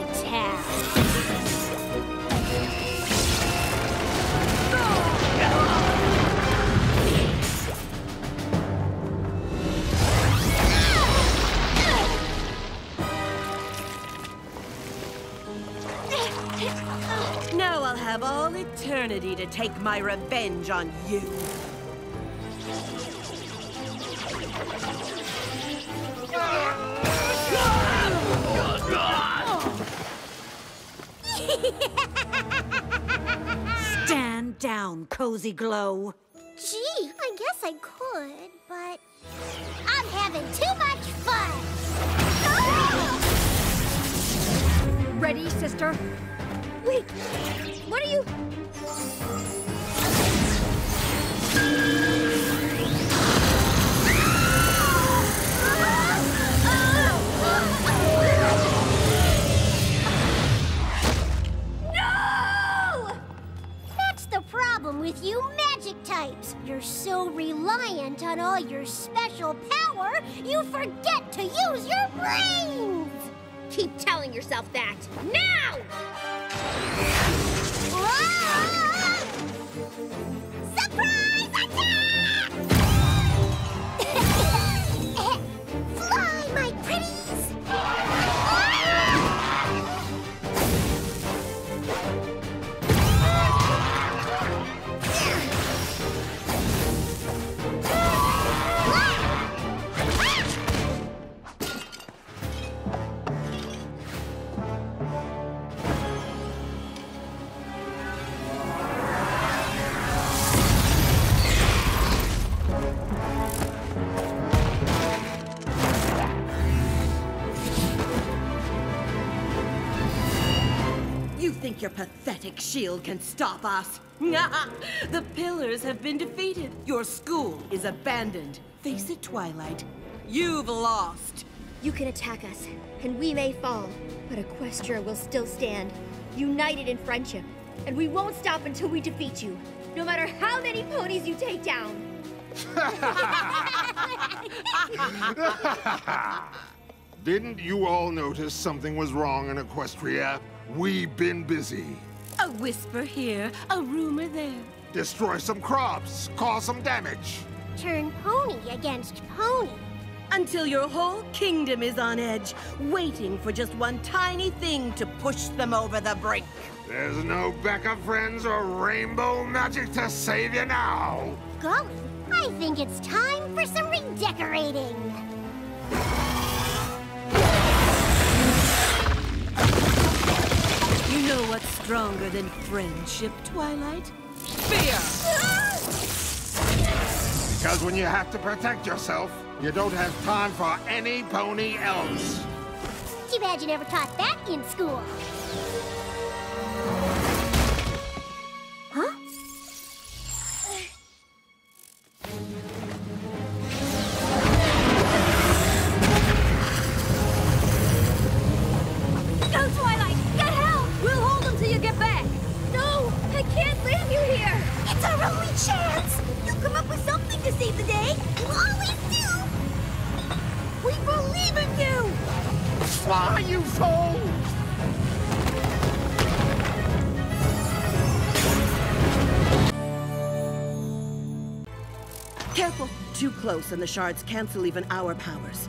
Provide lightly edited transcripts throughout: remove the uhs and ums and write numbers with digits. my town. Now I'll have all eternity to take my revenge on you. Stand down, Cozy Glow. Gee, I guess I could, but I'm having too much fun. Oh! Ready, sister? Wait, what are you? No! That's the problem with you magic types. You're so reliant on all your special power, you forget to use your brains. Keep telling yourself that. Now! Whoa! Surprise attack! Fly, my pretties! Think your pathetic shield can stop us? The pillars have been defeated. Your school is abandoned. Face it, Twilight. You've lost. You can attack us, and we may fall, but Equestria will still stand, united in friendship, and we won't stop until we defeat you, no matter how many ponies you take down. Didn't you all notice something was wrong in Equestria? We've been busy. A whisper here, a rumor there. Destroy some crops, cause some damage. Turn pony against pony. Until your whole kingdom is on edge, waiting for just one tiny thing to push them over the brink. There's no Becca friends or rainbow magic to save you now. Golly, I think it's time for some redecorating. You know what's stronger than friendship, Twilight? Fear! Because when you have to protect yourself, you don't have time for any pony else. Too bad you never taught that in school. Huh? It's our only chance! You come up with something to save the day! You always do! We believe in you! Fly, you fool! Careful! Too close and the shards cancel even our powers.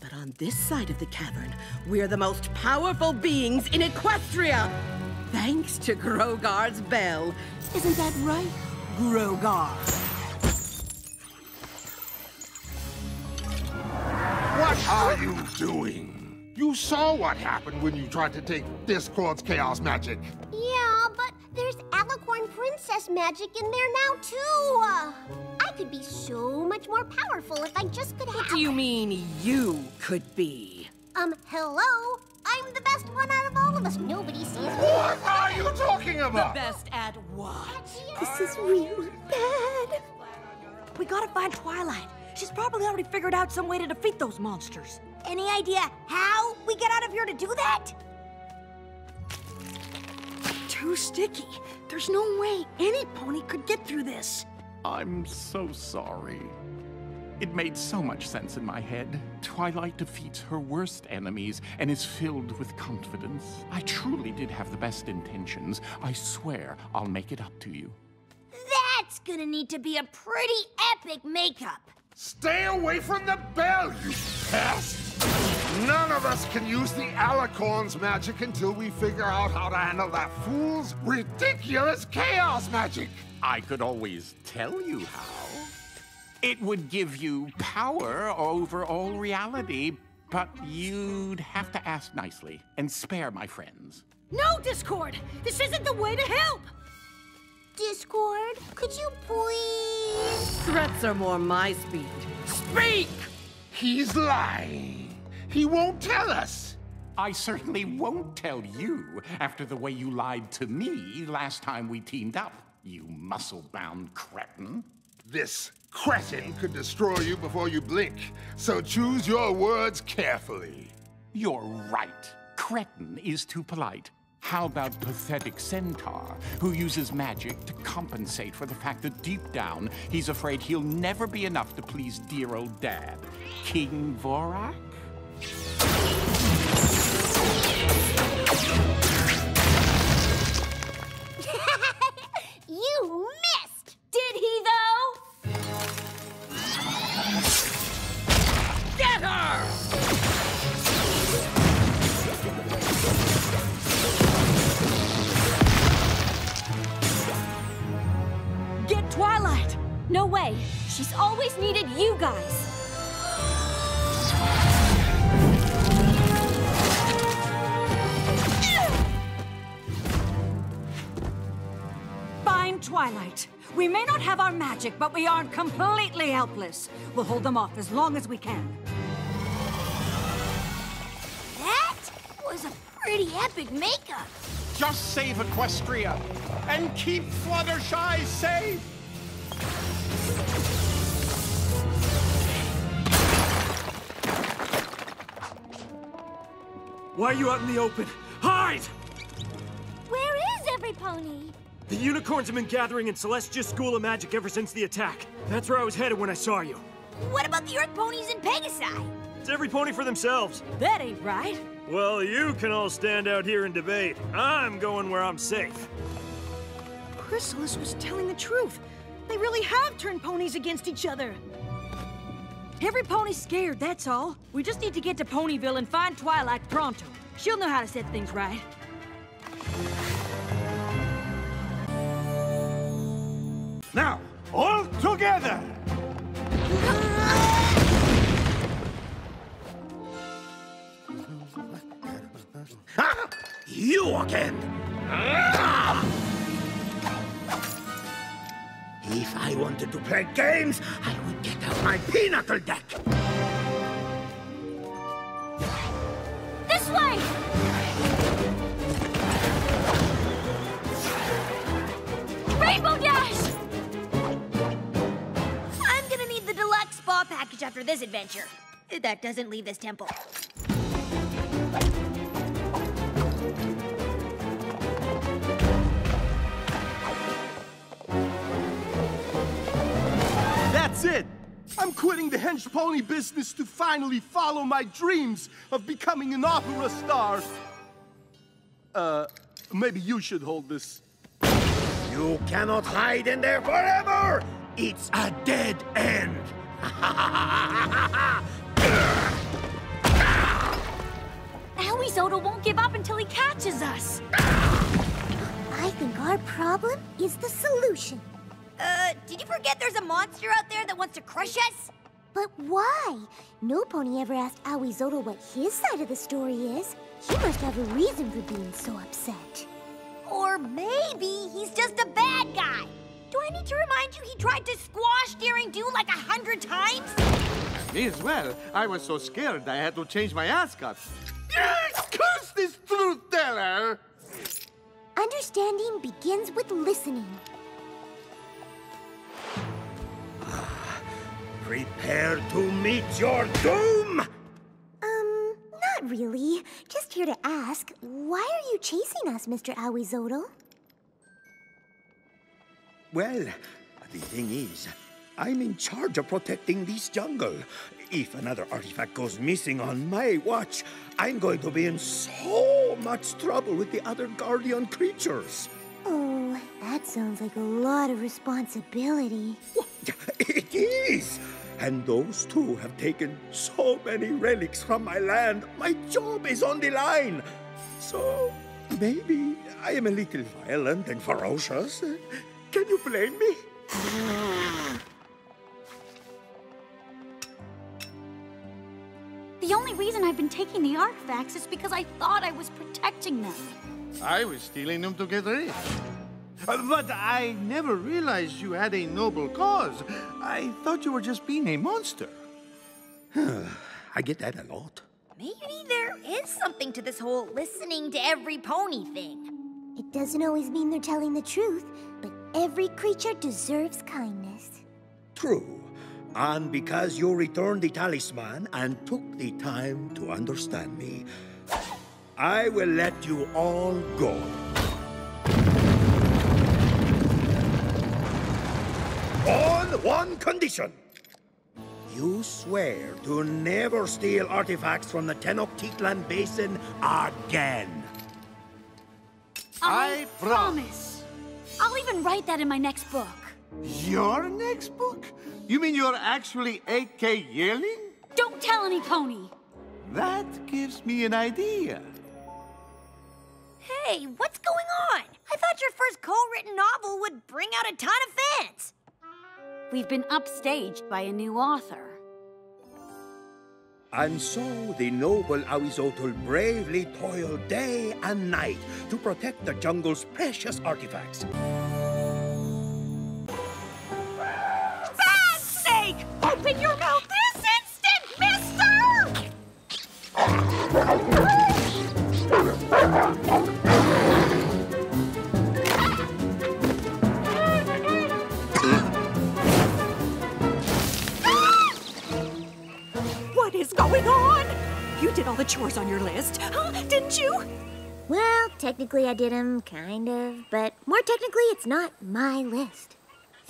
But on this side of the cavern, we're the most powerful beings in Equestria! Thanks to Grogar's bell. Isn't that right, Grogar? What are you doing? You saw what happened when you tried to take Discord's chaos magic. Yeah, but there's Alicorn Princess magic in there now, too. I could be so much more powerful if I just could have... What do you mean, you could be? Hello? I'm the best one out of all of us. Nobody sees me. What are you talking about? The best at what? This is really bad. We gotta find Twilight. She's probably already figured out some way to defeat those monsters. Any idea how we get out of here to do that? Too sticky. There's no way any pony could get through this. I'm so sorry. It made so much sense in my head. Twilight defeats her worst enemies and is filled with confidence. I truly did have the best intentions. I swear I'll make it up to you. That's gonna need to be a pretty epic makeup. Stay away from the bell, you pest! None of us can use the Alicorn's magic until we figure out how to handle that fool's ridiculous chaos magic. I could always tell you how. It would give you power over all reality, but you'd have to ask nicely and spare my friends. No, Discord! This isn't the way to help! Discord, could you please? Threats are more my speed. Speak! He's lying. He won't tell us. I certainly won't tell you after the way you lied to me last time we teamed up, you muscle-bound cretin. This cretin could destroy you before you blink, so choose your words carefully. You're right. Cretin is too polite. How about pathetic centaur, who uses magic to compensate for the fact that deep down, he's afraid he'll never be enough to please dear old dad, King Vorak? You missed! Did he, though? Get her! Get Twilight! No way! She's always needed you guys! Fine, Twilight. We may not have our magic, but we aren't completely helpless. We'll hold them off as long as we can. That was a pretty epic makeup. Just save Equestria, and keep Fluttershy safe! Why are you out in the open? Hide! Where is every pony? The unicorns have been gathering in Celestia's School of Magic ever since the attack. That's where I was headed when I saw you. What about the Earth ponies and Pegasi? It's every pony for themselves. That ain't right. Well, you can all stand out here and debate. I'm going where I'm safe. Chrysalis was telling the truth. They really have turned ponies against each other. Every pony's scared, that's all. We just need to get to Ponyville and find Twilight pronto. She'll know how to set things right. Now, all together! Ah, you again! If I wanted to play games, I would get out my pinnacle deck! This way! Rainbow Dash! I'm gonna need the deluxe spa package after this adventure. That doesn't leave this temple. That's it! I'm quitting the hench pony business to finally follow my dreams of becoming an opera star. Maybe you should hold this. You cannot hide in there forever! It's a dead end! Ahuizotl won't give up until he catches us. I think our problem is the solution. Did you forget there's a monster out there that wants to crush us? But why? No pony ever asked Ahuizotl what his side of the story is. He must have a reason for being so upset. Or maybe he's just a bad guy. Do I need to remind you he tried to squash Daring Do like 100 times? Me as well. I was so scared I had to change my ascot. Curse this truth teller! Understanding begins with listening. Prepare to meet your doom! Not really. Just here to ask, why are you chasing us, Mr. Ahuizotl? Well, the thing is, I'm in charge of protecting this jungle. If another artifact goes missing on my watch, I'm going to be in so much trouble with the other guardian creatures. Oh, that sounds like a lot of responsibility. Well, it is! And those two have taken so many relics from my land. My job is on the line. So, maybe I am a little violent and ferocious. Can you blame me? The only reason I've been taking the artifacts is because I thought I was protecting them. I was stealing them to get rid. But I never realized you had a noble cause. I thought you were just being a monster. I get that a lot. Maybe there is something to this whole listening to every pony thing. It doesn't always mean they're telling the truth, but every creature deserves kindness. True. And because you returned the talisman and took the time to understand me, I will let you all go. On one condition. You swear to never steal artifacts from the Tenochtitlan Basin again. I promise. I'll even write that in my next book. Your next book? You mean you're actually A.K. Yearling? Don't tell any pony. That gives me an idea. Hey, what's going on? I thought your first co-written novel would bring out a ton of fans. We've been upstaged by a new author. And so the noble Ahuizotl bravely toiled day and night to protect the jungle's precious artifacts. God's sake! Open your mouth this instant, mister! What is going on? You did all the chores on your list, huh? Didn't you? Well, technically I did them, kind of. But more technically, it's not my list.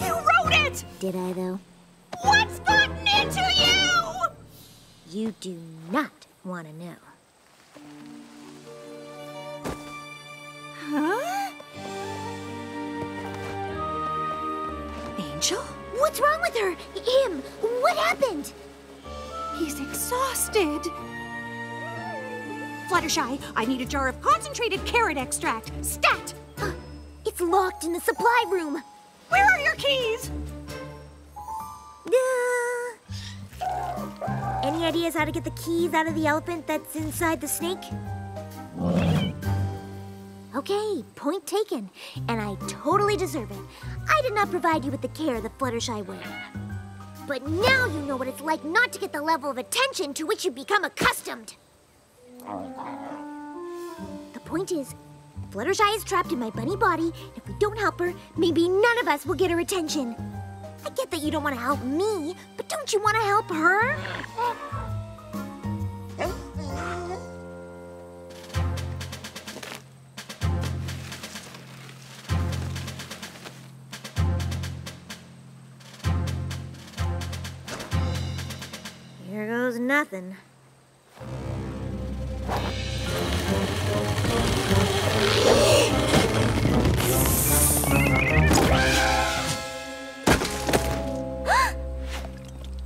You wrote it! Did I, though? What's gotten into you? You do not want to know. Huh? Angel? What's wrong with her? Him? What happened? He's exhausted. Fluttershy, I need a jar of concentrated carrot extract. Stat! It's locked in the supply room. Where are your keys? Any ideas how to get the keys out of the elephant that's inside the snake? Okay, point taken. And I totally deserve it. I did not provide you with the care that Fluttershy would. But now you know what it's like not to get the level of attention to which you become accustomed. The point is, Fluttershy is trapped in my bunny body. If we don't help her, maybe none of us will get her attention. I get that you don't want to help me, but don't you want to help her? Here goes nothing.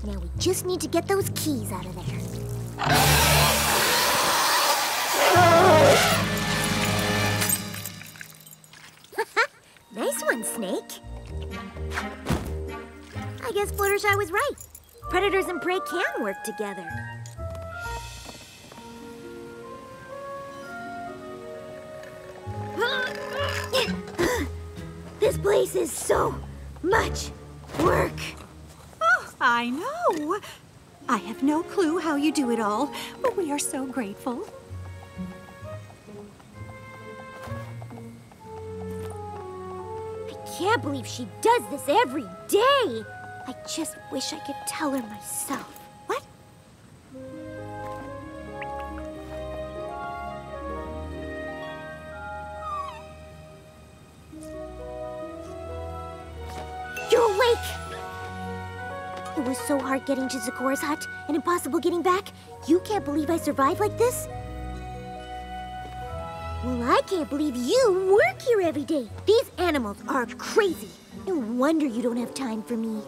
Now we just need to get those keys out of there. Nice one, Snake. I guess Fluttershy was right. Predators and prey can work together. This place is so much work. Oh, I know. I have no clue how you do it all, but we are so grateful. I can't believe she does this every day. I just wish I could tell her myself. What? You're awake! It was so hard getting to Zecora's hut and impossible getting back. You can't believe I survived like this? Well, I can't believe you work here every day. These animals are crazy. No wonder you don't have time for me.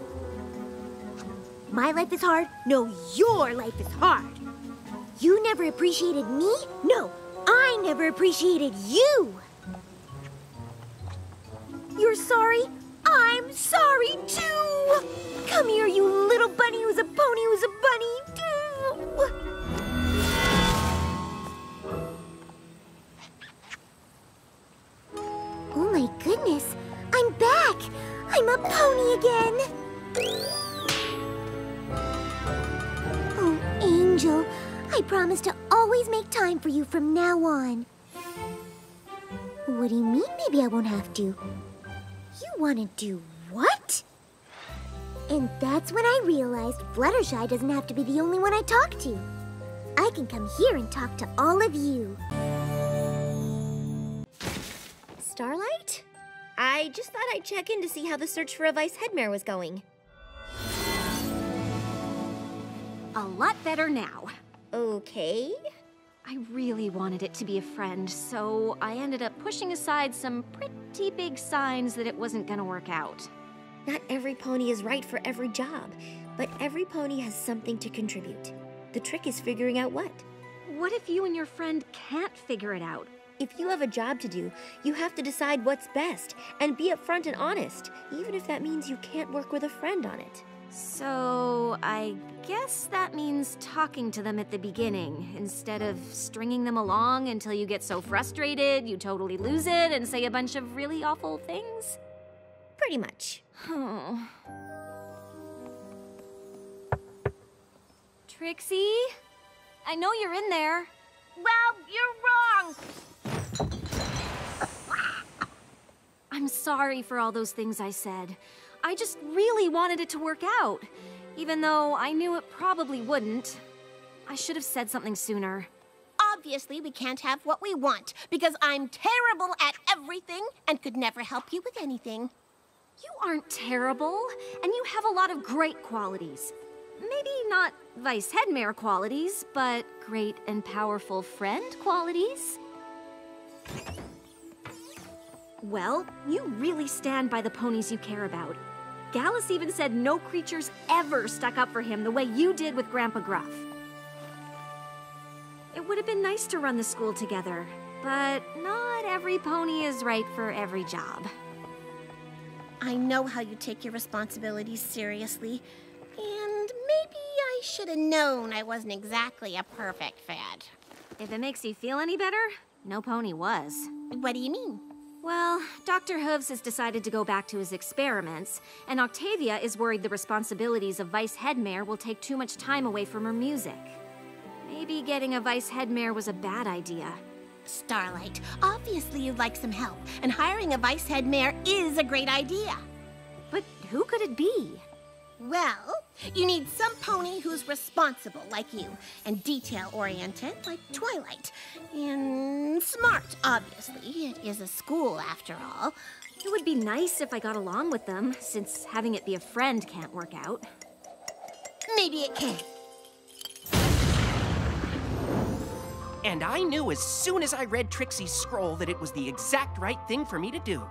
My life is hard? No, your life is hard. You never appreciated me? No, I never appreciated you. You're sorry? I'm sorry too! Come here, you little bunny who's a pony who's a bunny too! Oh my goodness, I'm back! I'm a pony again! Oh, Angel, I promise to always make time for you from now on. What do you mean maybe I won't have to? You want to do what? And that's when I realized Fluttershy doesn't have to be the only one I talk to. I can come here and talk to all of you. Starlight? I just thought I'd check in to see how the search for a vice headmare was going. A lot better now. Okay. I really wanted it to be a friend, so I ended up pushing aside some pretty big signs that it wasn't gonna work out. Not every pony is right for every job, but every pony has something to contribute. The trick is figuring out what. What if you and your friend can't figure it out? If you have a job to do, you have to decide what's best and be upfront and honest, even if that means you can't work with a friend on it. So, I guess that means talking to them at the beginning, instead of stringing them along until you get so frustrated, you totally lose it and say a bunch of really awful things? Pretty much. Oh. Trixie? I know you're in there. Well, you're wrong! I'm sorry for all those things I said. I just really wanted it to work out, even though I knew it probably wouldn't. I should have said something sooner. Obviously, we can't have what we want, because I'm terrible at everything and could never help you with anything. You aren't terrible, and you have a lot of great qualities. Maybe not vice headmare qualities, but great and powerful friend qualities. Well, you really stand by the ponies you care about. Gallus even said no creatures ever stuck up for him the way you did with Grandpa Gruff. It would have been nice to run the school together, but not every pony is right for every job. I know how you take your responsibilities seriously, and maybe I should have known I wasn't exactly a perfect fit. If it makes you feel any better, no pony was. What do you mean? Well, Dr. Hooves has decided to go back to his experiments, and Octavia is worried the responsibilities of vice headmare will take too much time away from her music. Maybe getting a vice headmare was a bad idea. Starlight, obviously you'd like some help, and hiring a vice headmare is a great idea. But who could it be? Well, you need some pony who's responsible like you, and detail-oriented like Twilight, and smart, obviously. It is a school, after all. It would be nice if I got along with them, since having it be a friend can't work out. Maybe it can. And I knew as soon as I read Trixie's scroll that it was the exact right thing for me to do.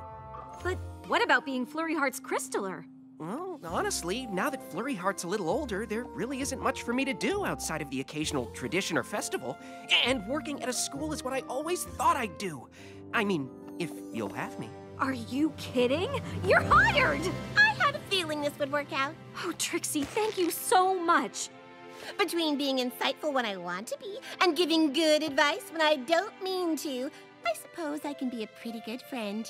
But what about being Flurryheart's Crystaller? Well, honestly, now that Flurryheart's a little older, there really isn't much for me to do outside of the occasional tradition or festival. And working at a school is what I always thought I'd do. I mean, if you'll have me. Are you kidding? You're hired! I had a feeling this would work out. Oh, Trixie, thank you so much. Between being insightful when I want to be and giving good advice when I don't mean to, I suppose I can be a pretty good friend.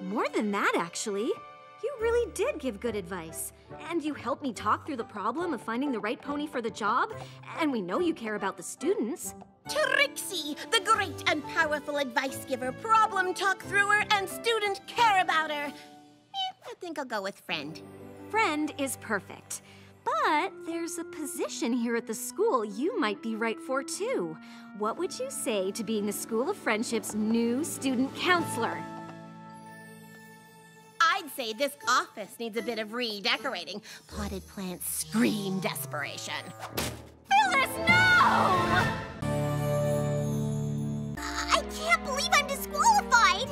More than that, actually. You really did give good advice, and you helped me talk through the problem of finding the right pony for the job, and we know you care about the students. Trixie, the great and powerful advice giver, problem talk througher, and student care abouter. I think I'll go with friend. Friend is perfect, but there's a position here at the school you might be right for too. What would you say to being the School of Friendship's new student counselor? I I'd say this office needs a bit of redecorating. Potted plants scream desperation. Phyllis, no! I can't believe I'm disqualified!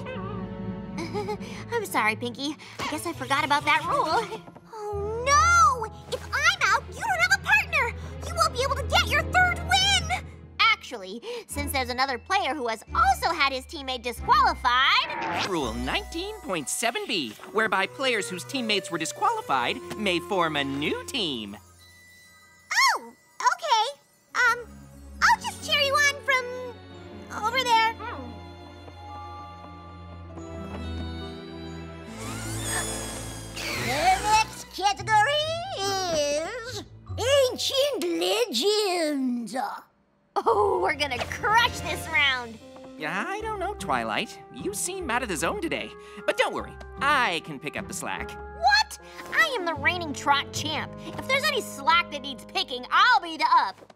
I'm sorry, Pinkie. I guess I forgot about that rule. Oh, no! If I'm out, you don't have a partner! You won't be able to get your third win! Actually, since there's another player who has also had his teammate disqualified... Rule 19.7b, whereby players whose teammates were disqualified may form a new team. Oh, okay. I'll just cheer you on from over there. The next category is Ancient Legends. Oh, we're gonna crush this round. I don't know, Twilight. You seem out of the zone today. But don't worry, I can pick up the slack. What? I am the reigning trot champ. If there's any slack that needs picking, I'll be the up.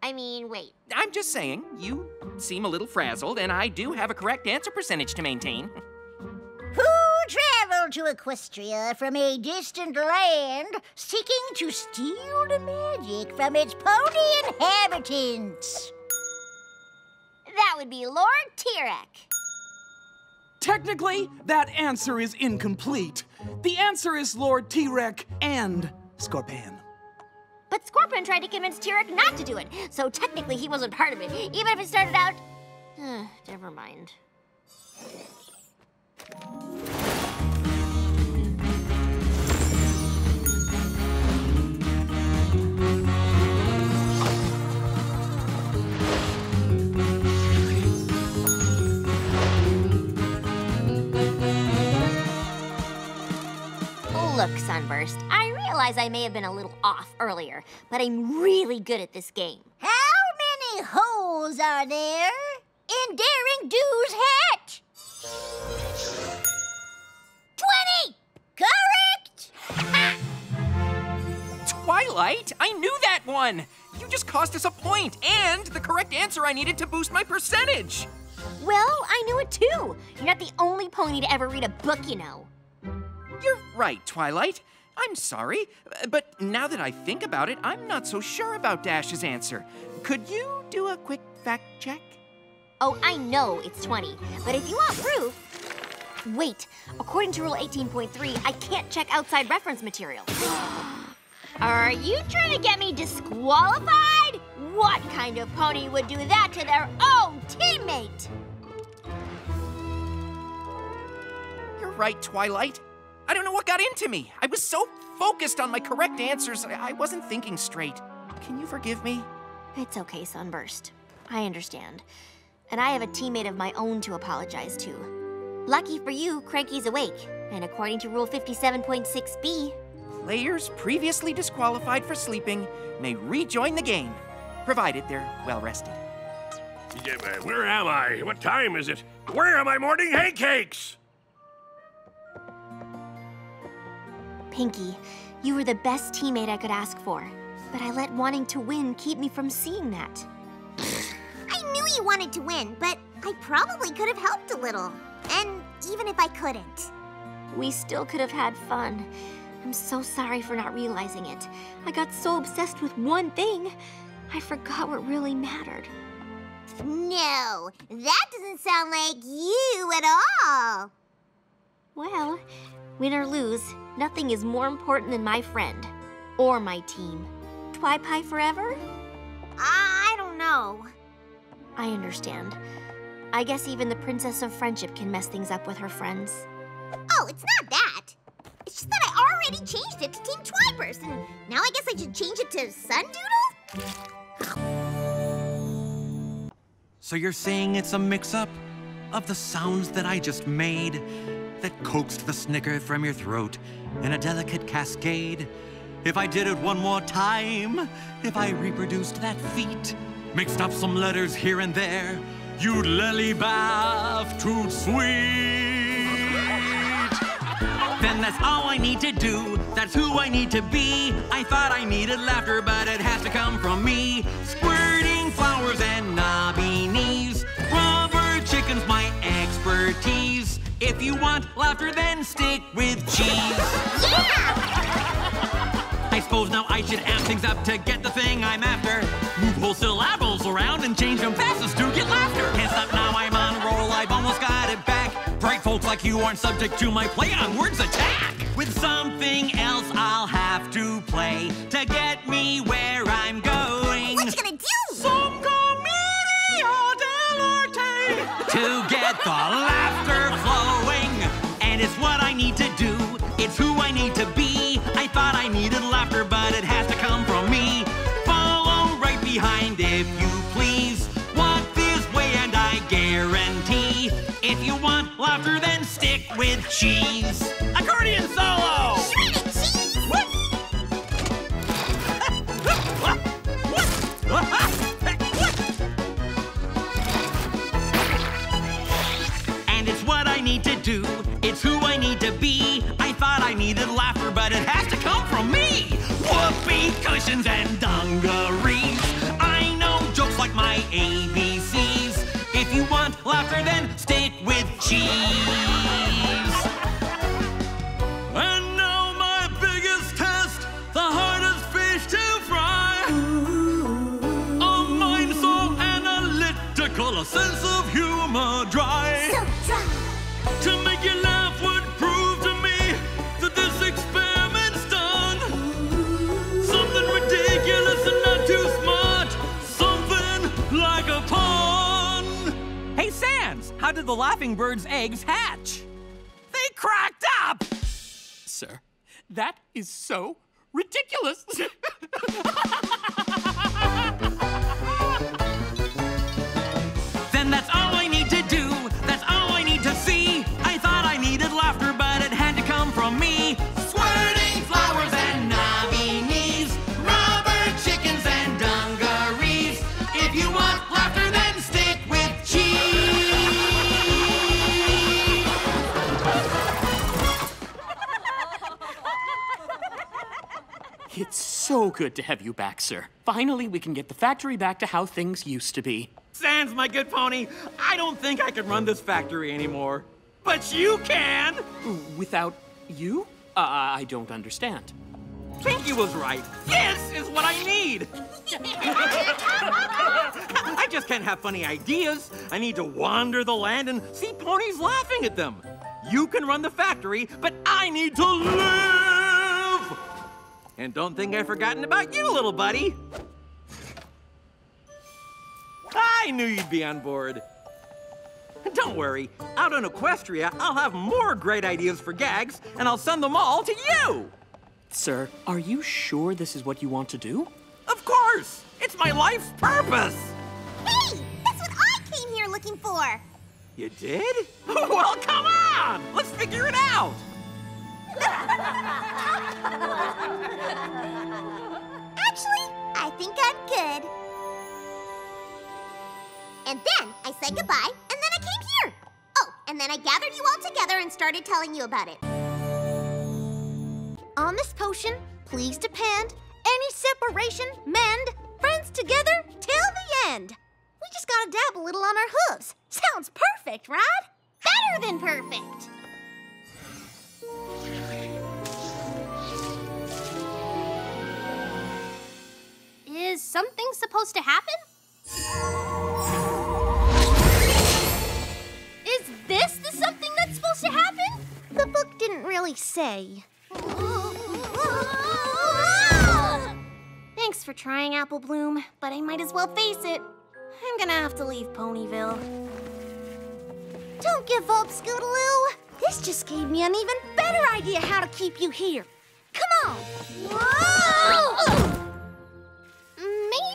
I mean, wait. I'm just saying, you seem a little frazzled, and I do have a correct answer percentage to maintain. Who traveled to Equestria from a distant land, seeking to steal the magic from its pony inhabitants? That would be Lord Tirek. Technically, that answer is incomplete. The answer is Lord Tirek and Scorpan. But Scorpan tried to convince Tirek not to do it, so technically he wasn't part of it, even if it started out... never mind. Look, Sunburst, I realize I may have been a little off earlier, but I'm really good at this game. How many holes are there in Daring Do's hat? 20! Correct! Twilight, I knew that one! You just cost us a point and the correct answer I needed to boost my percentage! Well, I knew it too. You're not the only pony to ever read a book, you know. You're right, Twilight. I'm sorry, but now that I think about it, I'm not so sure about Dash's answer. Could you do a quick fact check? Oh, I know it's 20, but if you want proof... Wait, according to Rule 18.3, I can't check outside reference material. Are you trying to get me disqualified? What kind of pony would do that to their own teammate? You're right, Twilight. I don't know what got into me. I was so focused on my correct answers, I wasn't thinking straight. Can you forgive me? It's okay, Sunburst. I understand. And I have a teammate of my own to apologize to. Lucky for you, Cranky's awake. And according to Rule 57.6b... Players previously disqualified for sleeping may rejoin the game, provided they're well-rested. Yeah, but where am I? What time is it? Where are my morning hay cakes? Pinkie, you were the best teammate I could ask for, but I let wanting to win keep me from seeing that. I knew you wanted to win, but I probably could have helped a little. And even if I couldn't. We still could have had fun. I'm so sorry for not realizing it. I got so obsessed with one thing, I forgot what really mattered. No, that doesn't sound like you at all. Well, win or lose, nothing is more important than my friend. Or my team. Twi-Pie forever? I don't know. I understand. I guess even the Princess of Friendship can mess things up with her friends. Oh, it's not that. It's just that I already changed it to Team Twiburst, and now I guess I should change it to Sundoodle? So you're saying it's a mix-up of the sounds that I just made? That coaxed the snicker from your throat in a delicate cascade. If I did it one more time, if I reproduced that feat, mixed up some letters here and there, you'd lily-bath toot sweet. Then that's all I need to do, that's who I need to be. I thought I needed laughter, but it has to come from me. Squirting flowers and knobby knees, rubber chickens, my expertise. If you want laughter, then stick with cheese. Yeah! I suppose now I should amp things up to get the thing I'm after. Move whole syllables around and change them fastest to get laughter. Can't stop now, I'm on a roll, I've almost got it back. Bright folks like you aren't subject to my play on words attack. With something else I'll have to play to get me where I'm going. What you gonna do? Some commedia dell'arte. To get the laughter flowing. And it's what I need to do. It's who I need to be. I thought I needed laughter, but it has to come from me. Follow right behind if you please. Walk this way and I guarantee. If you want laughter, then stick with cheese. Accordion solo! Shredded cheese! What? And it's what I need to do. It's who I need to be. I thought I needed laughter, but it has to come from me. Whoopee cushions and dungarees. I know jokes like my ABCs. If you want laughter, then stick with cheese. And now my biggest test, the hardest fish to fry. A mind so analytical, a sense of humor dry. So dry. To make you laugh would prove to me that this experiment's done. Something ridiculous and not too smart, something like a pun. Hey, Sans, how did the laughing bird's eggs hatch? They cracked up! Sir, that is so ridiculous! Then that's all I need to do, that's all I need to see. I thought I needed laughter, but it had to come from me. Squirting flowers and knobby knees, rubber chickens and dungarees. If you want laughter, then stick with cheese. It's so good to have you back, sir. Finally, we can get the factory back to how things used to be. Sans, my good pony, I don't think I can run this factory anymore. But you can! Without you? I don't understand. Pinkie was right. This is what I need! I just can't have funny ideas. I need to wander the land and see ponies laughing at them. You can run the factory, but I need to live! And don't think I've forgotten about you, little buddy. I knew you'd be on board. Don't worry, out on Equestria, I'll have more great ideas for gags, and I'll send them all to you. Sir, are you sure this is what you want to do? Of course! It's my life's purpose! Hey! That's what I came here looking for! You did? Well, come on! Let's figure it out! Actually, I think I'm good. And then I said goodbye, and then I came here. Oh, and then I gathered you all together and started telling you about it. On this potion, please depend. Any separation, mend. Friends together till the end. We just gotta dab a little on our hooves. Sounds perfect, Rod. Better than perfect. Is something supposed to happen? Is this the something that's supposed to happen? The book didn't really say. Thanks for trying, Apple Bloom, but I might as well face it. I'm gonna have to leave Ponyville. Don't give up, Scootaloo. This just gave me an even better idea how to keep you here. Come on! Whoa!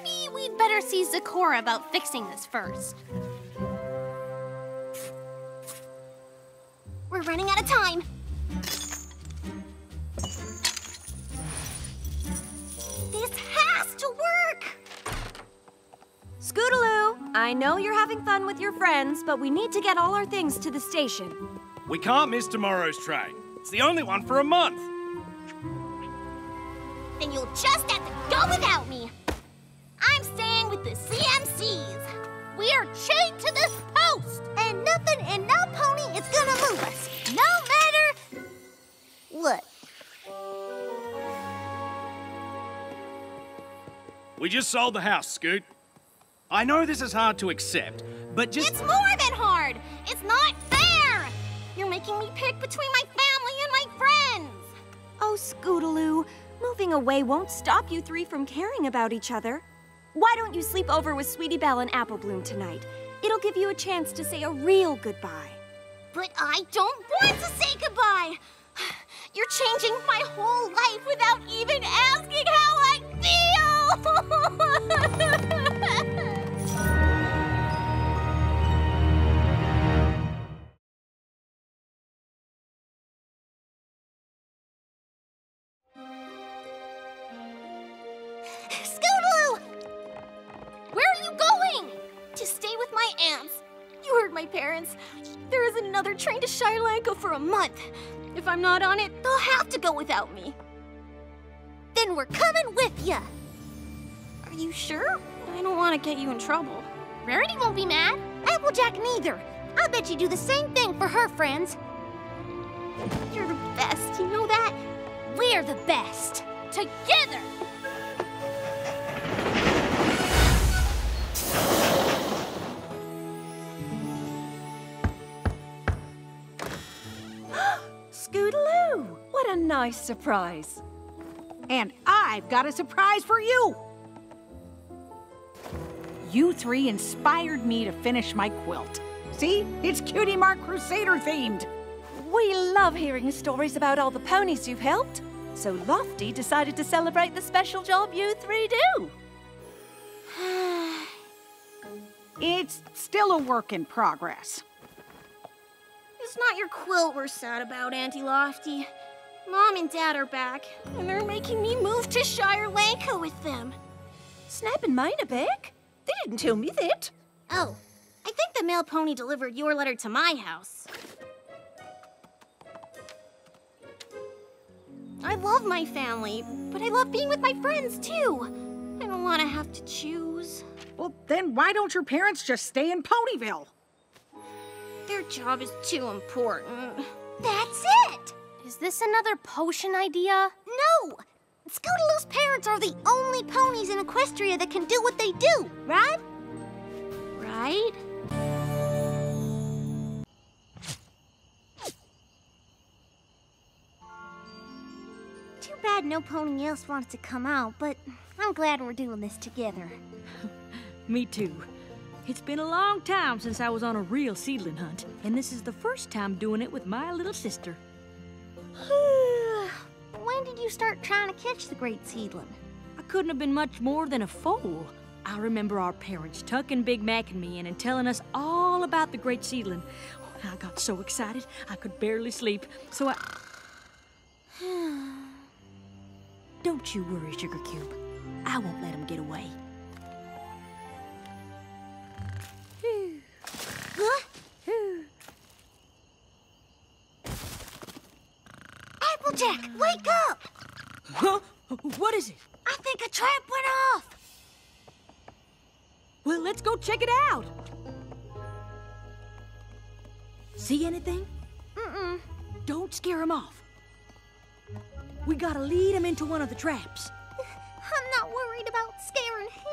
Maybe we'd better see Zecora about fixing this first. We're running out of time. This has to work! Scootaloo, I know you're having fun with your friends, but we need to get all our things to the station. We can't miss tomorrow's train. It's the only one for a month. Then you'll just have to go without me. I'm staying with the CMCs. We are chained to this post. And nothing and no pony is It's gonna move us, no matter what. We just sold the house, Scoot. I know this is hard to accept, but just... It's more than hard! It's not fair! You're making me pick between my family and my friends! Oh, Scootaloo, moving away won't stop you three from caring about each other. Why don't you sleep over with Sweetie Belle and Apple Bloom tonight? It'll give you a chance to say a real goodbye. But I don't want to say goodbye! You're changing my whole life without even asking how I feel! My parents. There is another train to Sri Lanka for a month. If I'm not on it, they'll have to go without me. Then we're coming with ya. Are you sure? I don't want to get you in trouble. Rarity won't be mad. Applejack neither. I'll bet you do the same thing for her friends. You're the best, you know that? We're the best. Together! Scootaloo! What a nice surprise. And I've got a surprise for you! You three inspired me to finish my quilt. See? It's Cutie Mark Crusader themed. We love hearing stories about all the ponies you've helped. So Lofty decided to celebrate the special job you three do. It's still a work in progress. It's not your quilt we're sad about, Auntie Lofty. Mom and Dad are back, and they're making me move to Sri Lanka with them. Snapping mine a bag? They didn't tell me that. Oh, I think the mail pony delivered your letter to my house. I love my family, but I love being with my friends, too. I don't want to have to choose. Well, then why don't your parents just stay in Ponyville? Their job is too important. That's it! Is this another potion idea? No! Scootaloo's parents are the only ponies in Equestria that can do what they do, right? Right? Too bad no pony else wants to come out, but I'm glad we're doing this together. Me too. It's been a long time since I was on a real seedling hunt, and this is the first time doing it with my little sister. When did you start trying to catch the great seedling? I couldn't have been much more than a foal. I remember our parents tucking Big Mac and me in and telling us all about the great seedling. I got so excited, I could barely sleep, so I... Don't you worry, Sugar Cube. I won't let him get away. Huh? Applejack, wake up! Huh? What is it? I think a trap went off. Well, let's go check it out. See anything? Mm-mm. Don't scare him off. We gotta lead him into one of the traps. I'm not worried about scaring him.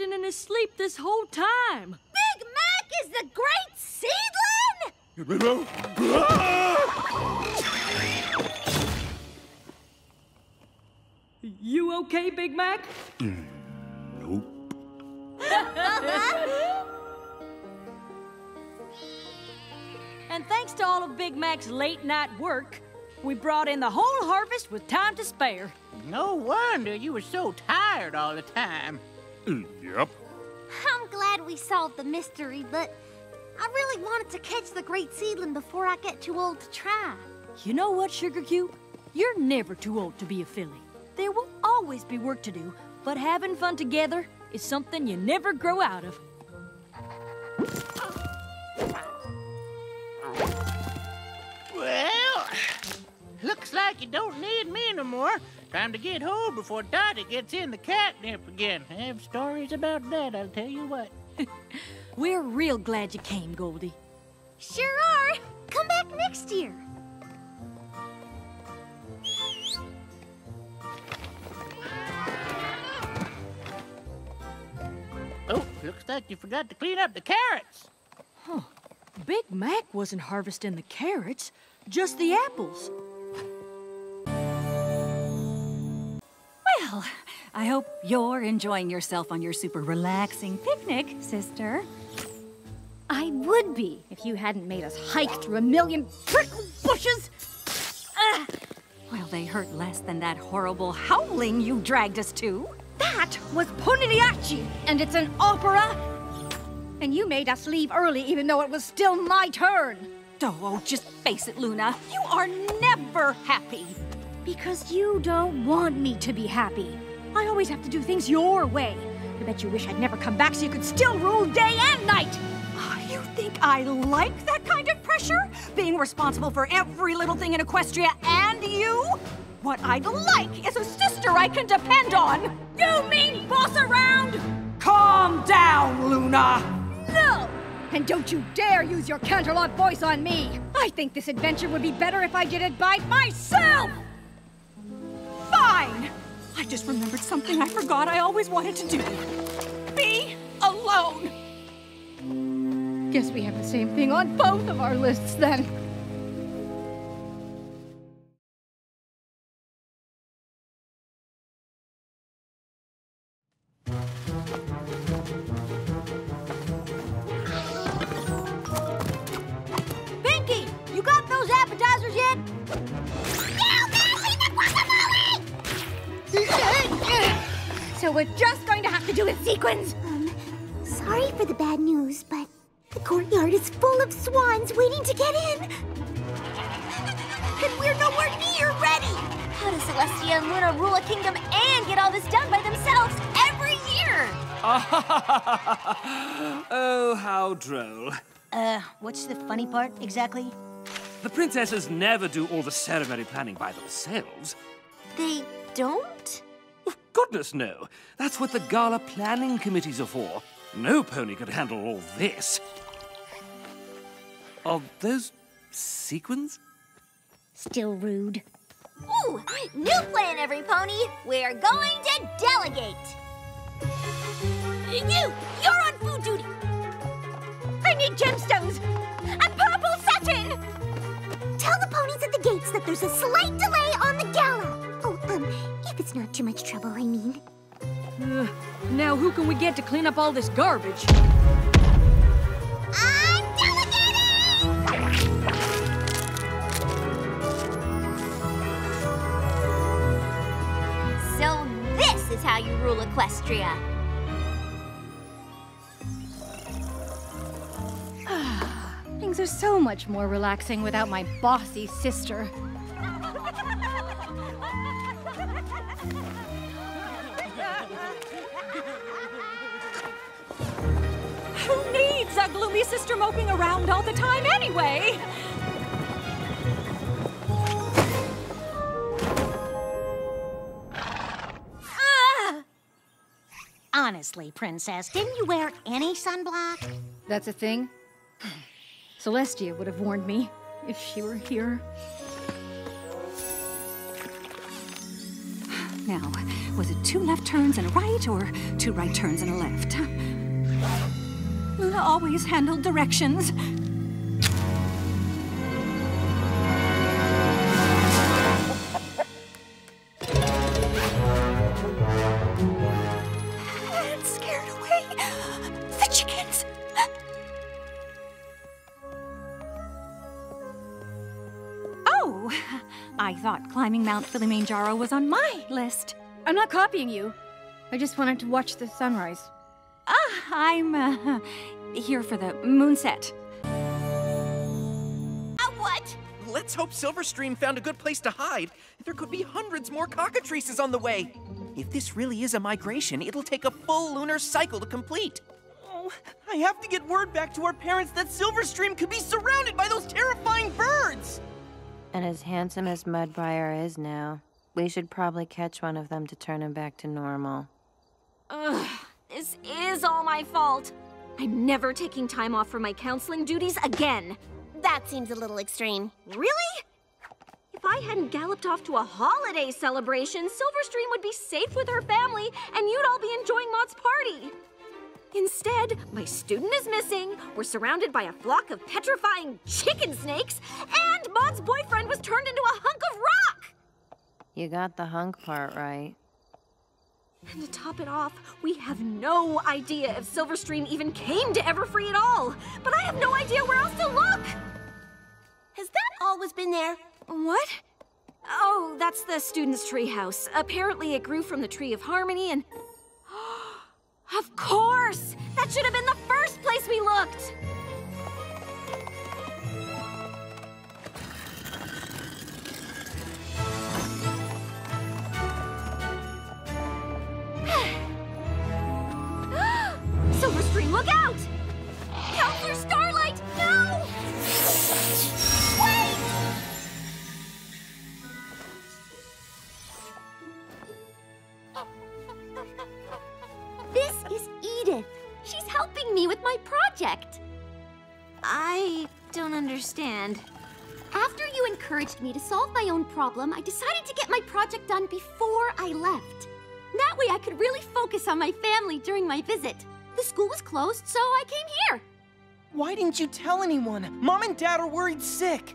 In his sleep this whole time. Big Mac is the great seedling? You okay, Big Mac? Nope. And thanks to all of Big Mac's late night work, we brought in the whole harvest with time to spare. No wonder you were so tired all the time. Yep. I'm glad we solved the mystery, but I really wanted to catch the great seedling before I get too old to try. You know what, Sugar Cube? You're never too old to be a filly. There will always be work to do, but having fun together is something you never grow out of. Well, looks like you don't need me no more. Time to get home before Dottie gets in the catnip again. I have stories about that, I'll tell you what. We're real glad you came, Goldie. Sure are. Come back next year. Oh, looks like you forgot to clean up the carrots. Huh. Big Mac wasn't harvesting the carrots, just the apples. Well, I hope you're enjoying yourself on your super relaxing picnic, sister. I would be if you hadn't made us hike through a million prickle bushes. Well, they hurt less than that horrible howling you dragged us to. That was Poniliacci, and it's an opera. And you made us leave early even though it was still my turn. Oh, just face it, Luna. You are never happy. Because you don't want me to be happy. I always have to do things your way. I bet you wish I'd never come back so you could still rule day and night. You think I like that kind of pressure? Being responsible for every little thing in Equestria and you? What I'd like is a sister I can depend on. You mean boss around? Calm down, Luna. No! And don't you dare use your Canterlot voice on me. I think this adventure would be better if I did it by myself. Fine. I just remembered something I forgot I always wanted to do. Be alone. Guess we have the same thing on both of our lists then. Pinkie, you got those appetizers yet? You gotta see the guacamole! So we're just going to have to do it sequins. Sorry for the bad news, but the courtyard is full of swans waiting to get in. And we're nowhere near ready. How does Celestia and Luna rule a kingdom and get all this done by themselves? Oh, how droll. What's the funny part, exactly? The princesses never do all the ceremony planning by themselves. They don't? Goodness, no. That's what the gala planning committees are for. No pony could handle all this. Are those sequins? Still rude. Ooh! New plan, every pony! We're going to delegate! You're on food duty! I need gemstones! And purple satin! Tell the ponies at the gates that there's a slight delay on the gala! If it's not too much trouble, I mean. Now who can we get to clean up all this garbage? I'm delegating! So this is how you rule Equestria. Things are so much more relaxing without my bossy sister. Who needs a gloomy sister moping around all the time anyway? Honestly, Princess, didn't you wear any sunblock? That's a thing? Celestia would have warned me if she were here. Now, was it 2 left turns and a right, or 2 right turns and a left? Luna always handled directions. thought climbing Mount Kilimanjaro was on my list. I'm not copying you. I just wanted to watch the sunrise. Ah, I'm here for the moonset. What? Let's hope Silverstream found a good place to hide. There could be hundreds more cockatrices on the way. If this really is a migration, it'll take a full lunar cycle to complete. Oh, I have to get word back to our parents that Silverstream could be surrounded by those terrifying birds! And as handsome as Mudbriar is now, we should probably catch one of them to turn him back to normal. Ugh, this is all my fault. I'm never taking time off for my counseling duties again. That seems a little extreme. Really? If I hadn't galloped off to a holiday celebration, Silverstream would be safe with her family, and you'd all be enjoying Maud's party. Instead, my student is missing, we're surrounded by a flock of petrifying chicken snakes, and Maud's boyfriend was turned into a hunk of rock! You got the hunk part right. And to top it off, we have no idea if Silverstream even came to Everfree at all. But I have no idea where else to look! Has that always been there? What? Oh, that's the students' treehouse. Apparently it grew from the Tree of Harmony and... Of course! That should have been the first place we looked! Silverstream, look out! Counselor Starlight, no! Wait! This is Edith. She's helping me with my project. I don't understand. After you encouraged me to solve my own problem, I decided to get my project done before I left. That way I could really focus on my family during my visit. The school was closed, so I came here. Why didn't you tell anyone? Mom and Dad are worried sick.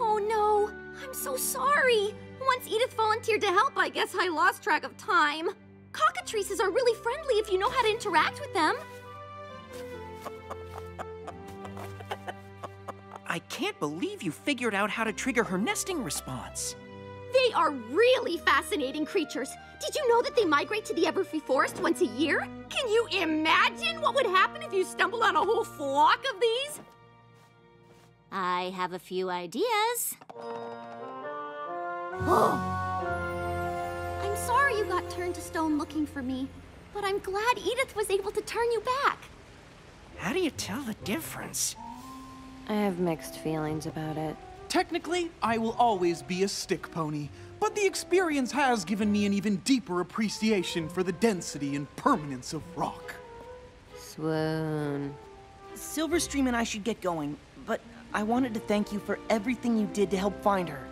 Oh no, I'm so sorry. Once Edith volunteered to help, I guess I lost track of time. Cockatrices are really friendly if you know how to interact with them. I can't believe you figured out how to trigger her nesting response. They are really fascinating creatures. Did you know that they migrate to the Everfree Forest once a year? Can you imagine what would happen if you stumbled on a whole flock of these? I have a few ideas. Oh! I'm sorry you got turned to stone looking for me, but I'm glad Edith was able to turn you back. How do you tell the difference? I have mixed feelings about it. Technically, I will always be a stick pony, but the experience has given me an even deeper appreciation for the density and permanence of rock. Swoon. Silverstream and I should get going, but I wanted to thank you for everything you did to help find her.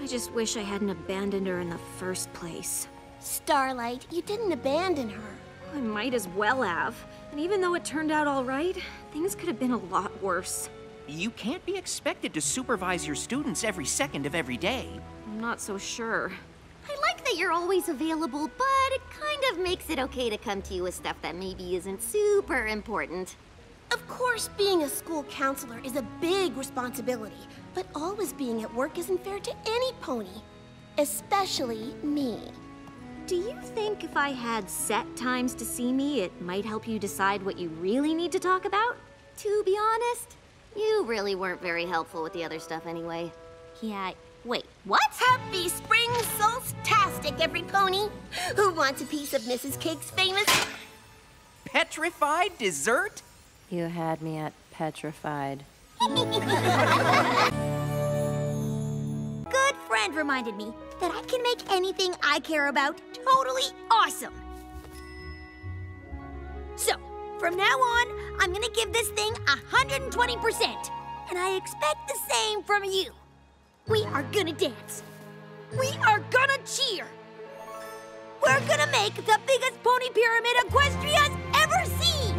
I just wish I hadn't abandoned her in the first place. Starlight, you didn't abandon her. I might as well have. And even though it turned out all right, things could have been a lot worse. You can't be expected to supervise your students every second of every day. I'm not so sure. I like that you're always available, but it kind of makes it okay to come to you with stuff that maybe isn't super important. Of course, being a school counselor is a big responsibility, but always being at work isn't fair to any pony, especially me. Do you think if I had set times to see me, it might help you decide what you really need to talk about? To be honest, you really weren't very helpful with the other stuff anyway. Yeah, wait, what? Happy spring solstastic, every pony! Who wants a piece of Mrs. Cake's famous... petrified dessert? You had me at petrified. Good friend reminded me that I can make anything I care about totally awesome. So, from now on, I'm gonna give this thing 120%, and I expect the same from you. We are gonna dance. We are gonna cheer. We're gonna make the biggest pony pyramid Equestria's ever seen.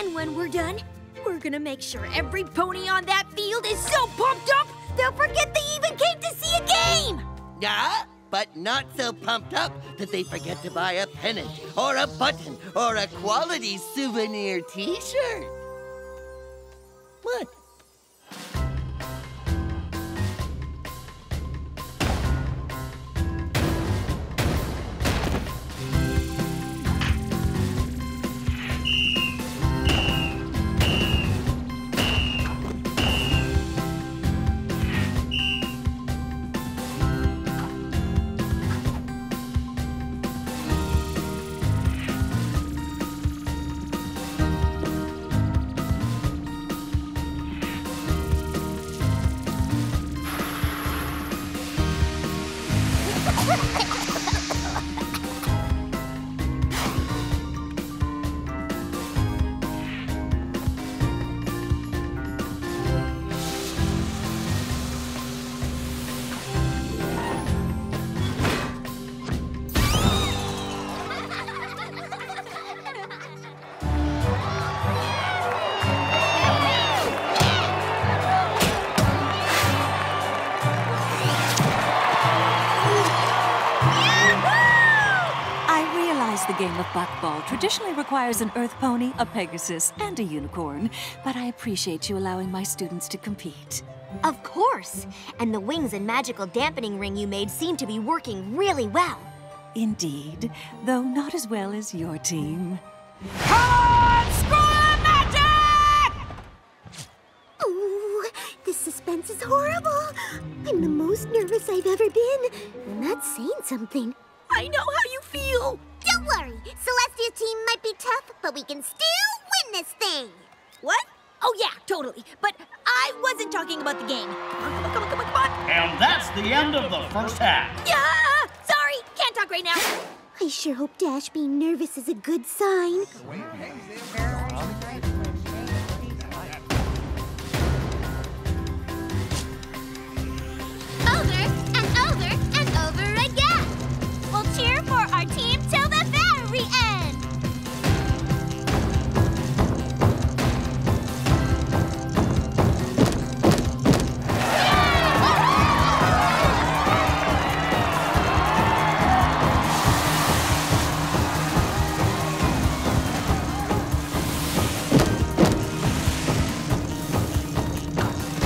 And when we're done, we're gonna make sure every pony on that field is so pumped up, they'll forget they even came to see a game. Ah, but not so pumped up that they forget to buy a pennant, or a button, or a quality souvenir t-shirt. What? Traditionally requires an earth pony, a pegasus, and a unicorn, but I appreciate you allowing my students to compete. Of course! And the wings and magical dampening ring you made seem to be working really well. Indeed, though not as well as your team. Come on, School of Magic! Ooh, this suspense is horrible. I'm the most nervous I've ever been, and that's saying something. I know how you feel! Don't worry! Celestia's team might be tough, but we can still win this thing! What? Oh yeah, totally. But I wasn't talking about the game. Come on. And that's the end of the first half. Yeah! Sorry, can't talk right now. I sure hope Dash being nervous is a good sign. Cheer for our team till the very end!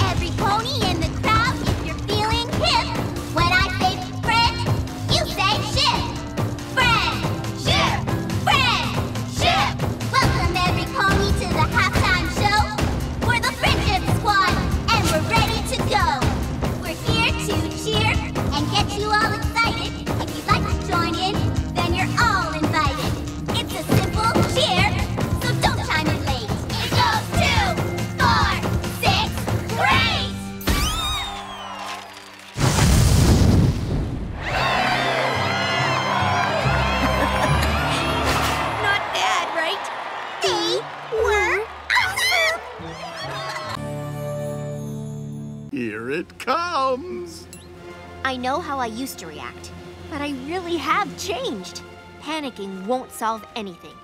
Every pony in the crowd, if you're feeling hip, when I say friend, you say ship. I know how I used to react, but I really have changed. Panicking won't solve anything.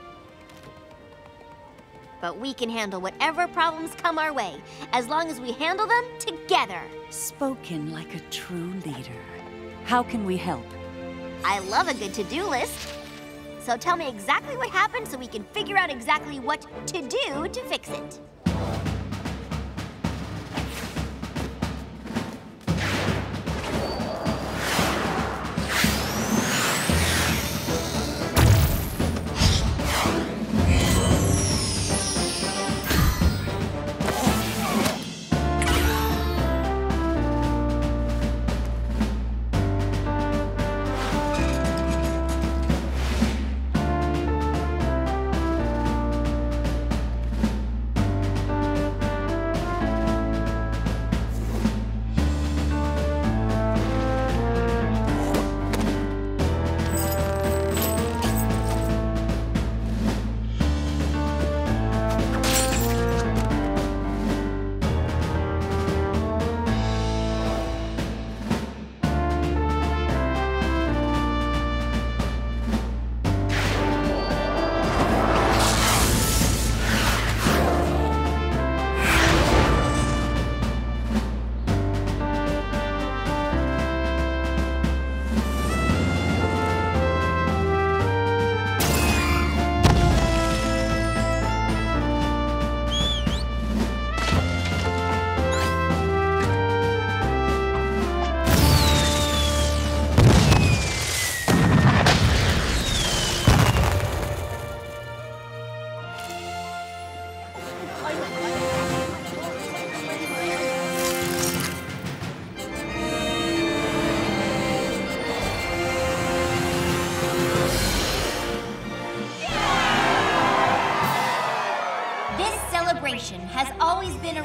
But we can handle whatever problems come our way, as long as we handle them together. Spoken like a true leader. How can we help? I love a good to-do list. So tell me exactly what happened so we can figure out exactly what to do to fix it.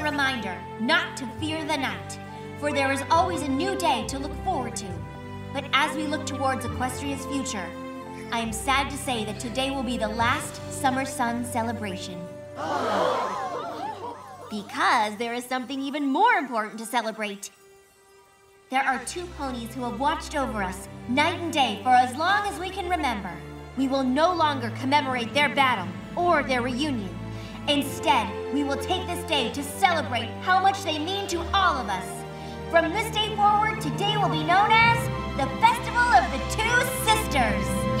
Reminder not to fear the night, for there is always a new day to look forward to. But as we look towards Equestria's future, I am sad to say that today will be the last Summer Sun celebration. Because there is something even more important to celebrate. There are two ponies who have watched over us night and day for as long as we can remember. We will no longer commemorate their battle or their reunion. Instead, we will take this day to celebrate how much they mean to all of us. From this day forward, today will be known as the Festival of the Two Sisters. Yay!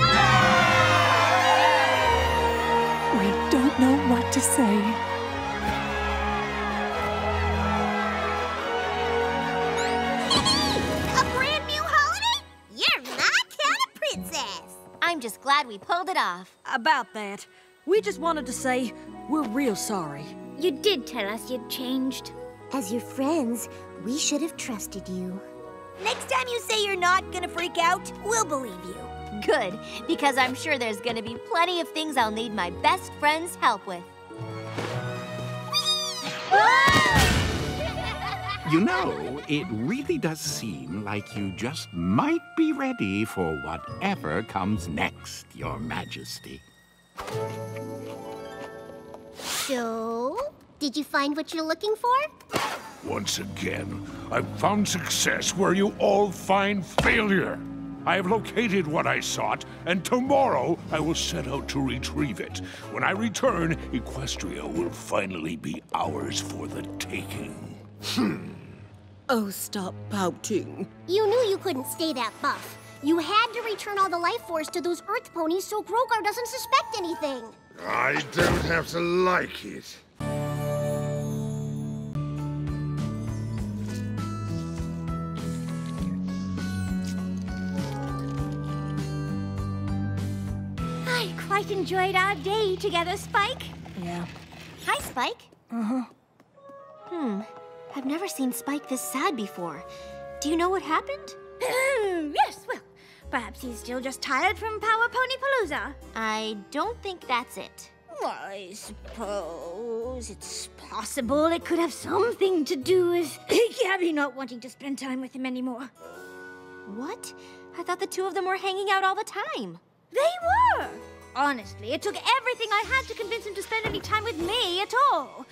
We don't know what to say. A brand new holiday? You're my kind of princess. I'm just glad we pulled it off. About that. We just wanted to say we're real sorry. You did tell us you'd changed. As your friends, we should have trusted you. Next time you say you're not gonna freak out, we'll believe you. Good, because I'm sure there's gonna be plenty of things I'll need my best friend's help with. You know, it really does seem like you just might be ready for whatever comes next, Your Majesty. So, did you find what you're looking for? Once again, I've found success where you all find failure. I have located what I sought, and tomorrow I will set out to retrieve it. When I return, Equestria will finally be ours for the taking. Oh, stop pouting. You knew you couldn't stay that buff. You had to return all the life force to those earth ponies so Grogar doesn't suspect anything. I don't have to like it. I quite enjoyed our day together, Spike. Yeah. Hi, Spike. Uh-huh. I've never seen Spike this sad before. Do you know what happened? Yes, well. Perhaps he's still just tired from Power Pony Palooza. I don't think that's it. I suppose it's possible it could have something to do with Gabby not wanting to spend time with him anymore. What? I thought the two of them were hanging out all the time. They were! Honestly, it took everything I had to convince him to spend any time with me at all.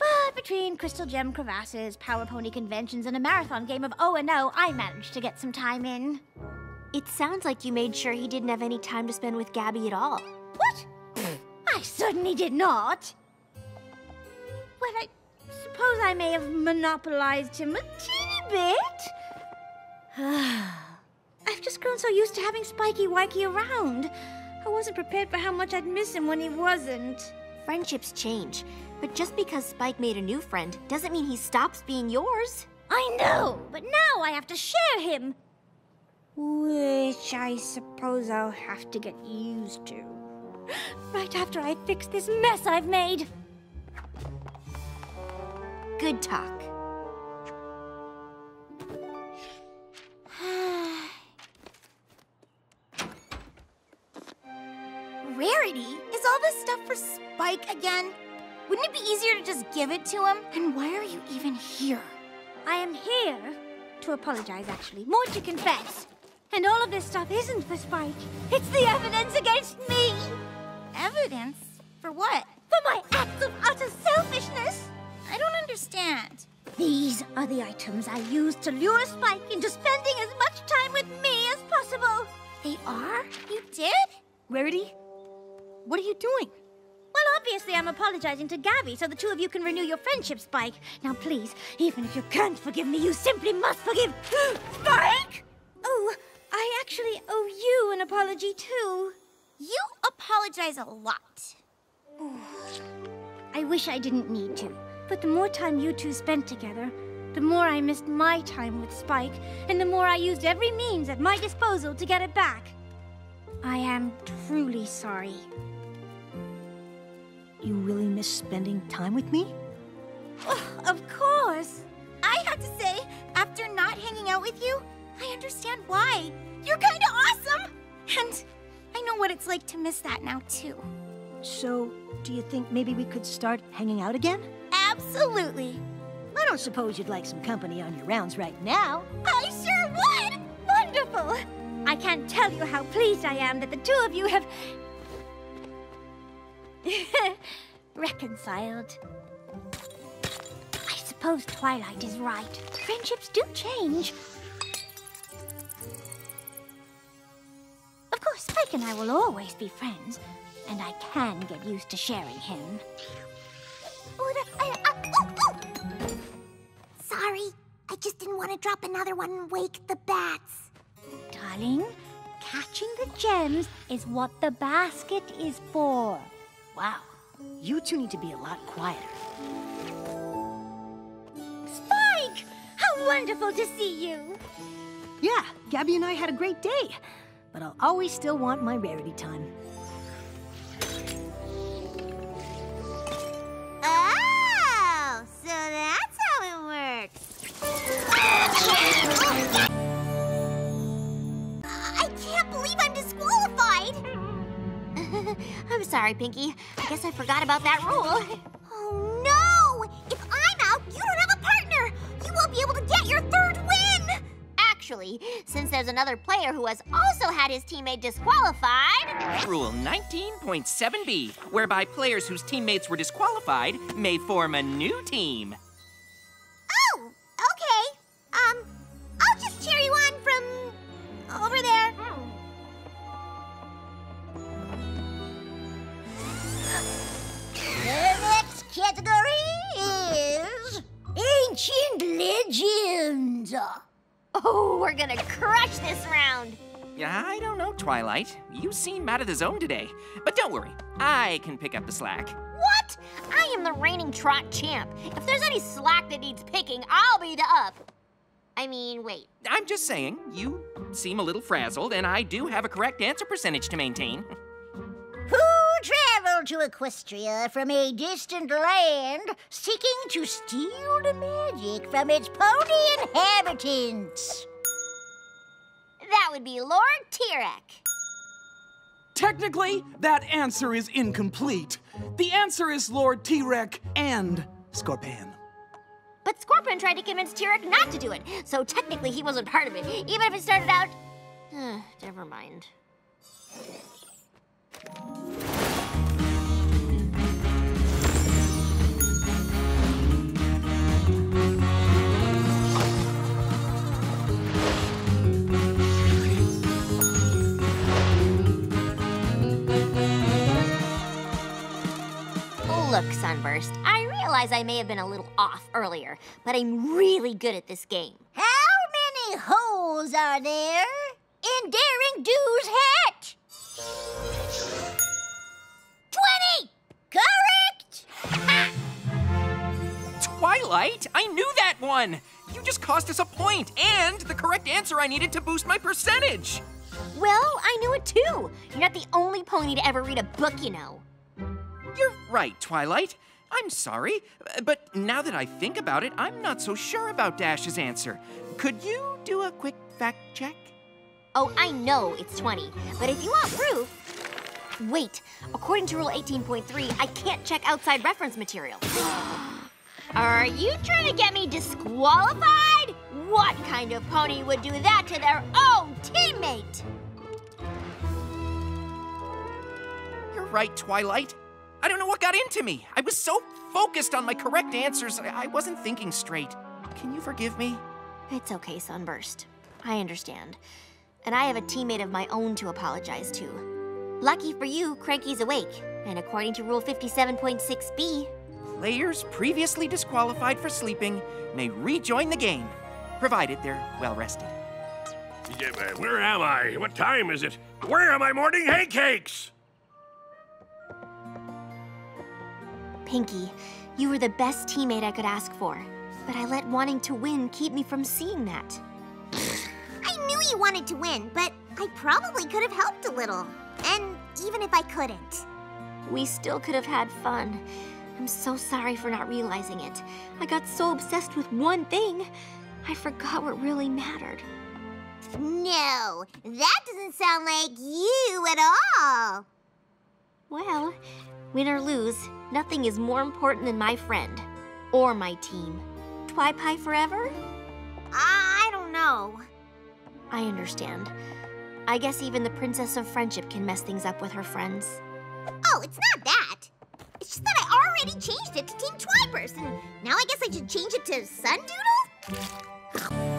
But between Crystal Gem crevasses, Power Pony conventions, and a marathon game of O&O, I managed to get some time in. It sounds like you made sure he didn't have any time to spend with Gabby at all. What? I certainly did not. Well, I suppose I may have monopolized him a teeny bit. I've just grown so used to having Spikey Wikey around. I wasn't prepared for how much I'd miss him when he wasn't. Friendships change, but just because Spike made a new friend doesn't mean he stops being yours. I know, but now I have to share him. Which I suppose I'll have to get used to. Right after I fix this mess I've made. Good talk. Rarity, is all this stuff for Spike again? Wouldn't it be easier to just give it to him? And why are you even here? I am here to apologize, actually. More to confess. And all of this stuff isn't for Spike. It's the evidence against me! Evidence? For what? For my acts of utter selfishness! I don't understand. These are the items I used to lure Spike into spending as much time with me as possible. They are? You did? Rarity, what are you doing? Well, obviously I'm apologizing to Gabby so the two of you can renew your friendship, Spike. Now please, even if you can't forgive me, you simply must forgive Spike! Oh, I actually owe you an apology, too. You apologize a lot. I wish I didn't need to, but the more time you two spent together, the more I missed my time with Spike, and the more I used every means at my disposal to get it back. I am truly sorry. You really miss spending time with me? Oh, of course! I have to say, after not hanging out with you, I understand why. You're kinda awesome! And I know what it's like to miss that now, too. So, do you think maybe we could start hanging out again? Absolutely! I don't suppose you'd like some company on your rounds right now. I sure would! Wonderful! Oh, I can't tell you how pleased I am that the two of you have... reconciled. I suppose Twilight is right. Friendships do change. Of course, Spike and I will always be friends, and I can get used to sharing him. Oh, oh! Sorry, I just didn't want to drop another one and wake the bats. Darling, catching the gems is what the basket is for. Wow, you two need to be a lot quieter. Spike! How wonderful to see you! Yeah, Gabby and I had a great day, but I'll always still want my Rarity time. Oh, so that's how it works. I can't believe I'm disqualified. I'm sorry, Pinkie. I guess I forgot about that rule. Oh, no! If I'm out, you don't have a partner! You won't be able to get your third win! Actually, since there's another player who has also had his teammate disqualified... Rule 19.7b, whereby players whose teammates were disqualified may form a new team. Oh, okay. I'll just cheer you on from... over there. The next category is... Ancient Legends. Oh, we're gonna crush this round! I don't know, Twilight. You seem out of the zone today. But don't worry, I can pick up the slack. What? I am the reigning trot champ. If there's any slack that needs picking, I'll be the up. I mean, wait. I'm just saying, you seem a little frazzled, and I do have a correct answer percentage to maintain. Who traveled to Equestria from a distant land, seeking to steal the magic from its pony inhabitants? That would be Lord Tirek. Technically, that answer is incomplete. The answer is Lord Tirek and Scorpan. But Scorpan tried to convince Tirek not to do it, so technically he wasn't part of it, even if it started out... never mind. Look, Sunburst, I realize I may have been a little off earlier, but I'm really good at this game. How many holes are there in Daring Do's hat? 20! Correct! Twilight, I knew that one! You just cost us a point and the correct answer I needed to boost my percentage! Well, I knew it too. You're not the only pony to ever read a book, you know. You're right, Twilight. I'm sorry, but now that I think about it, I'm not so sure about Dash's answer. Could you do a quick fact check? Oh, I know it's 20, but if you want proof... Wait, according to Rule 18.3, I can't check outside reference material. Are you trying to get me disqualified? What kind of pony would do that to their own teammate? You're right, Twilight. I don't know what got into me. I was so focused on my correct answers, I wasn't thinking straight. Can you forgive me? It's okay, Sunburst. I understand. And I have a teammate of my own to apologize to. Lucky for you, Cranky's awake. And according to Rule 57.6b... Players previously disqualified for sleeping may rejoin the game, provided they're well-rested. Where am I? What time is it? Where are my morning hay cakes? Pinkie, you were the best teammate I could ask for, but I let wanting to win keep me from seeing that. I knew you wanted to win, but I probably could have helped a little. And even if I couldn't. We still could have had fun. I'm so sorry for not realizing it. I got so obsessed with one thing, I forgot what really mattered. No, that doesn't sound like you at all. Well, win or lose, nothing is more important than my friend, or my team. Twi Pie forever? I don't know. I understand. I guess even the Princess of Friendship can mess things up with her friends. Oh, it's not that. It's just that I already changed it to Team Twiburst, and now I guess I should change it to Sundoodle?